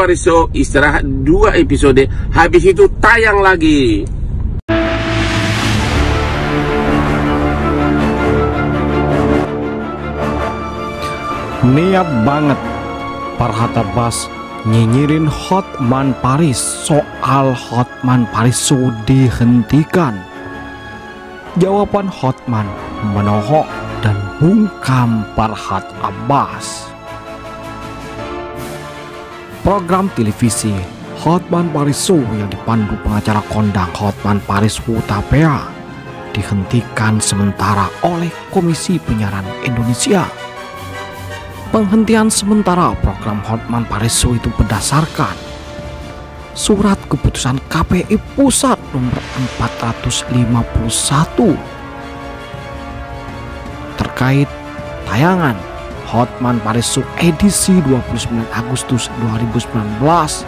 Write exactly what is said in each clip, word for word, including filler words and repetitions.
Paris Show istirahat dua episode, habis itu tayang lagi. Niat banget Farhat Abbas nyinyirin Hotman Paris soal Hotman Paris Show dihentikan. Jawaban Hotman menohok dan bungkam Farhat Abbas. Program televisi Hotman Paris Show yang dipandu pengacara kondang Hotman Paris Hutapea dihentikan sementara oleh Komisi Penyiaran Indonesia. Penghentian sementara program Hotman Paris Show itu berdasarkan Surat Keputusan K P I Pusat nomor empat ratus lima puluh satu terkait tayangan Hotman Paris Show edisi dua puluh sembilan Agustus dua ribu sembilan belas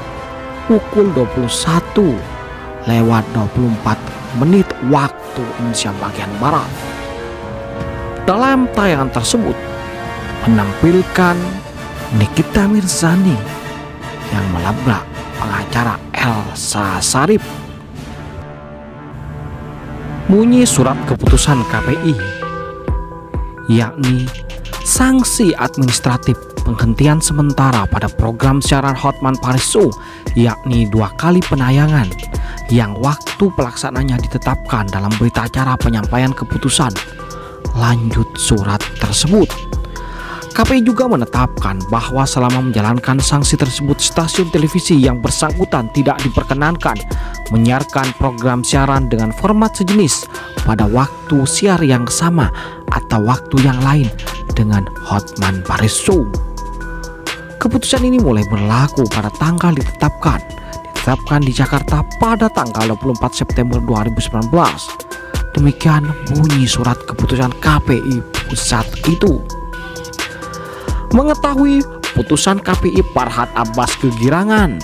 pukul dua puluh satu lewat dua puluh empat menit waktu Indonesia bagian Barat. Dalam tayangan tersebut menampilkan Nikita Mirzani yang melabrak pengacara Elsa Syarif. Bunyi surat keputusan K P I, yakni sanksi administratif penghentian sementara pada program siaran Hotman Paris Show, yakni dua kali penayangan yang waktu pelaksananya ditetapkan dalam berita acara penyampaian keputusan lanjut surat tersebut. K P I juga menetapkan bahwa selama menjalankan sanksi tersebut, stasiun televisi yang bersangkutan tidak diperkenankan menyiarkan program siaran dengan format sejenis pada waktu siar yang sama atau waktu yang lain dengan Hotman Paris Show. Keputusan ini mulai berlaku pada tanggal ditetapkan, ditetapkan di Jakarta pada tanggal dua puluh empat September dua ribu sembilan belas. Demikian bunyi surat keputusan K P I pusat itu. Mengetahui putusan K P I, Farhat Abbas kegirangan,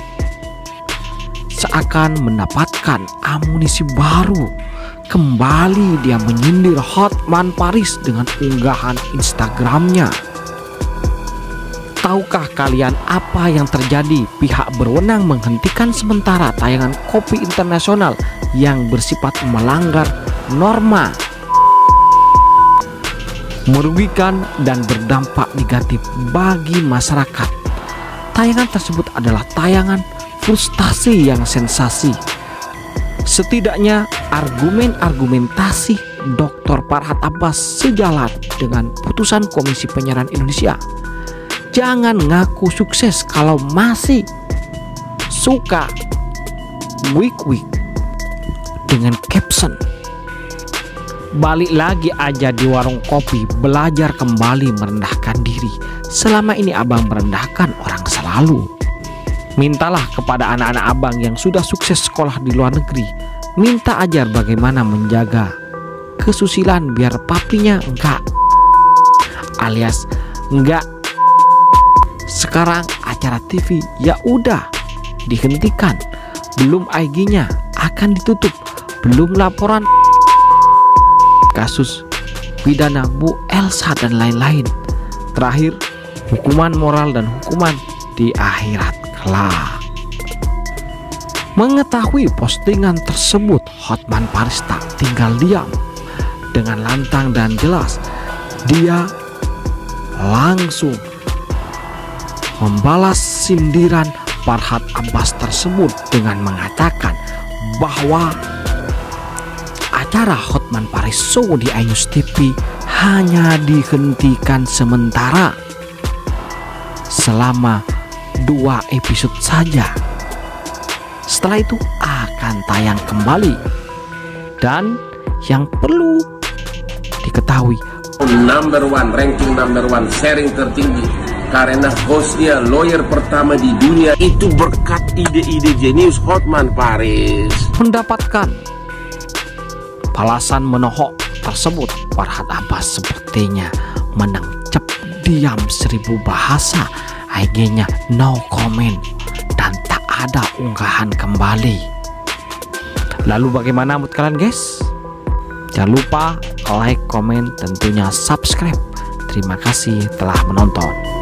seakan mendapatkan amunisi baru. Kembali dia menyindir Hotman Paris dengan unggahan Instagramnya. Tahukah kalian apa yang terjadi? Pihak berwenang menghentikan sementara tayangan kopi internasional yang bersifat melanggar norma, merugikan dan berdampak negatif bagi masyarakat. Tayangan tersebut adalah tayangan frustasi yang sensasi. Setidaknya argumen-argumentasi Doktor Farhat Abbas sejalan dengan putusan Komisi Penyiaran Indonesia. Jangan ngaku sukses kalau masih suka wik-wik dengan caption "Balik lagi aja di warung kopi, belajar kembali merendahkan diri. Selama ini abang merendahkan orang selalu. Mintalah kepada anak-anak abang yang sudah sukses sekolah di luar negeri. Minta ajar bagaimana menjaga kesusilaan biar papinya enggak alias enggak. Sekarang acara T V ya udah dihentikan. Belum I G-nya akan ditutup. Belum laporan kasus pidana Bu Elsa dan lain-lain. Terakhir, hukuman moral dan hukuman di akhirat kelak." Mengetahui postingan tersebut, Hotman Paris tak tinggal diam. Dengan lantang dan jelas, dia langsung membalas sindiran Farhat Abbas tersebut dengan mengatakan bahwa acara Hotman Paris Show di iNews T V hanya dihentikan sementara selama dua episode saja. Setelah itu akan tayang kembali. Dan yang perlu diketahui, number one, ranking number one, sharing tertinggi, karena hostnya lawyer pertama di dunia. Itu berkat ide-ide jenius Hotman Paris. Mendapatkan alasan menohok tersebut, Farhat Abbas sepertinya menancap diam seribu bahasa. I G-nya no comment dan tak ada unggahan kembali. Lalu bagaimana menurut kalian, guys? Jangan lupa like, comment, tentunya subscribe. Terima kasih telah menonton.